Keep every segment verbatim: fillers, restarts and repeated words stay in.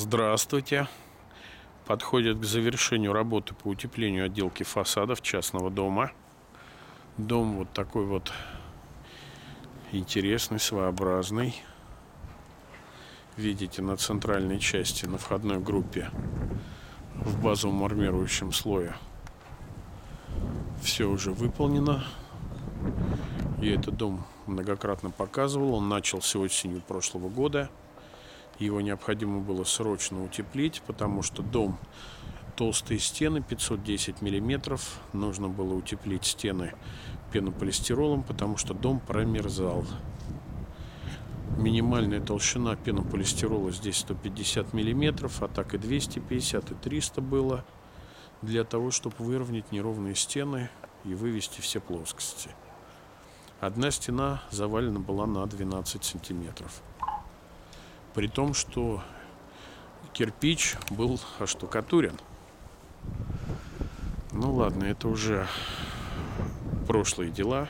Здравствуйте! Подходит к завершению работы по утеплению отделки фасадов частного дома. Дом вот такой вот интересный, своеобразный. Видите, на центральной части, на входной группе, в базовом армирующем слое все уже выполнено. Я этот дом многократно показывал. Он начался осенью прошлого года. Его необходимо было срочно утеплить, потому что дом, толстые стены, пятьсот десять миллиметров. Нужно было утеплить стены пенополистиролом, потому что дом промерзал. Минимальная толщина пенополистирола здесь сто пятьдесят миллиметров, а так и двести пятьдесят, и триста было, для того, чтобы выровнять неровные стены и вывести все плоскости. Одна стена завалена была на двенадцать сантиметров. При том, что кирпич был оштукатурен. Ну ладно, это уже прошлые дела.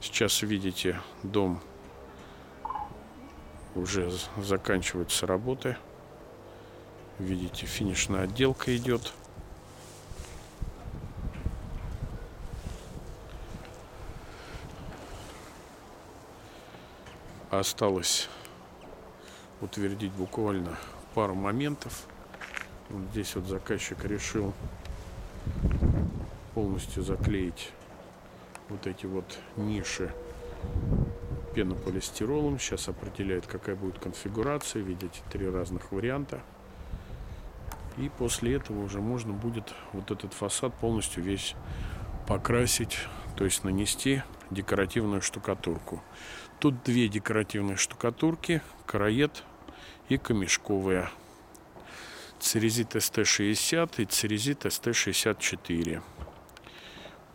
Сейчас, видите, дом уже заканчиваются работы. Видите, финишная отделка идет. Осталось утвердить буквально пару моментов. Вот здесь вот заказчик решил полностью заклеить вот эти вот ниши пенополистиролом. Сейчас определяет, какая будет конфигурация. Видите, три разных варианта. И после этого уже можно будет вот этот фасад полностью весь покрасить, то есть нанести декоративную штукатурку. Тут две декоративные штукатурки: кароед и камешковая. Ceresit си ти шестьдесят и Ceresit си ти шестьдесят четыре.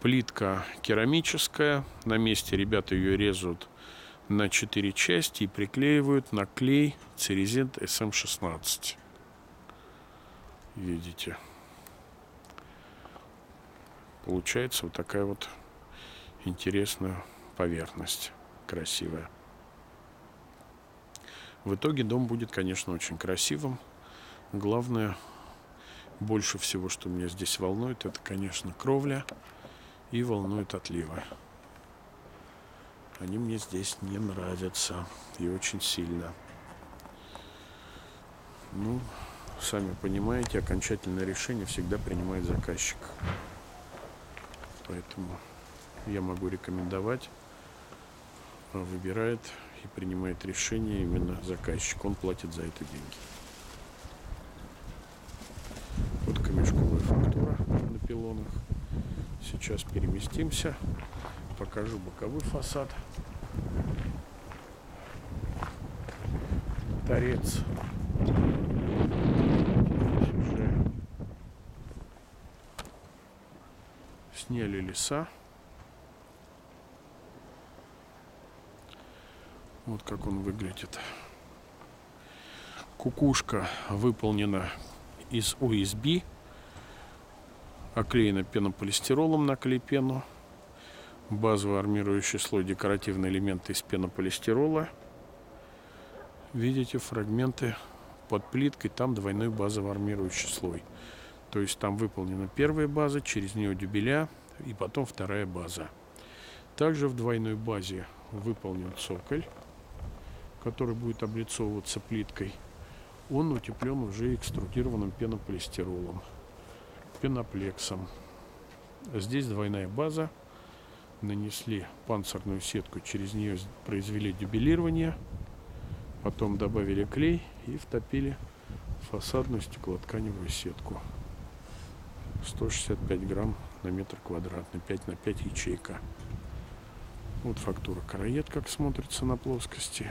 Плитка керамическая. На месте ребята ее режут на четыре части и приклеивают на клей Ceresit си эм шестнадцать. Видите? Получается вот такая вот интересная поверхность, красивая. В итоге дом будет, конечно, очень красивым. Главное, больше всего, что меня здесь волнует, это, конечно, кровля и волнует отливы. Они мне здесь не нравятся, и очень сильно. Ну, сами понимаете, окончательное решение всегда принимает заказчик. Поэтому я могу рекомендовать, выбирает и принимает решение именно заказчик. Он платит за это деньги. Вот камешковая фактура на пилонах. Сейчас переместимся. Покажу боковой фасад. Торец. Здесь уже сняли леса. Вот как он выглядит. Кукушка выполнена из о эс би. Оклеена пенополистиролом на клей-пену. Базовый армирующий слой, декоративный элемент из пенополистирола. Видите, фрагменты под плиткой. Там двойной базовый армирующий слой. То есть там выполнена первая база, через нее дюбеля и потом вторая база. Также в двойной базе выполнен цоколь, который будет облицовываться плиткой. Он утеплен уже экструдированным пенополистиролом, пеноплексом. Здесь двойная база. Нанесли панцирную сетку, через нее произвели дюбелирование, потом добавили клей и втопили фасадную стеклотканевую сетку. сто шестьдесят пять грамм на метр квадратный, пять на пять ячейка. Вот фактура кароед, как смотрится на плоскости.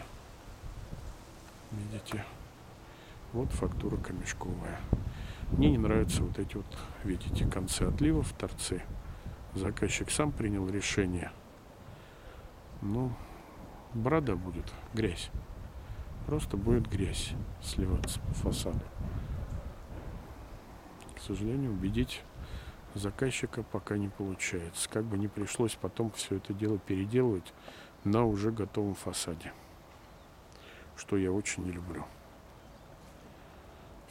Видите? Вот фактура камешковая. Мне не нравятся вот эти вот, видите, концы отливов, торцы. Заказчик сам принял решение. Ну, брада будет, грязь. Просто будет грязь сливаться по фасаду. К сожалению, убедить заказчика пока не получается. Как бы не пришлось потом все это дело переделывать на уже готовом фасаде, что я очень не люблю.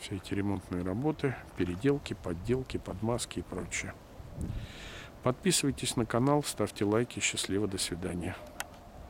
все эти ремонтные работы, переделки, подделки, подмазки и прочее. Подписывайтесь на канал, ставьте лайки. Счастливо, до свидания.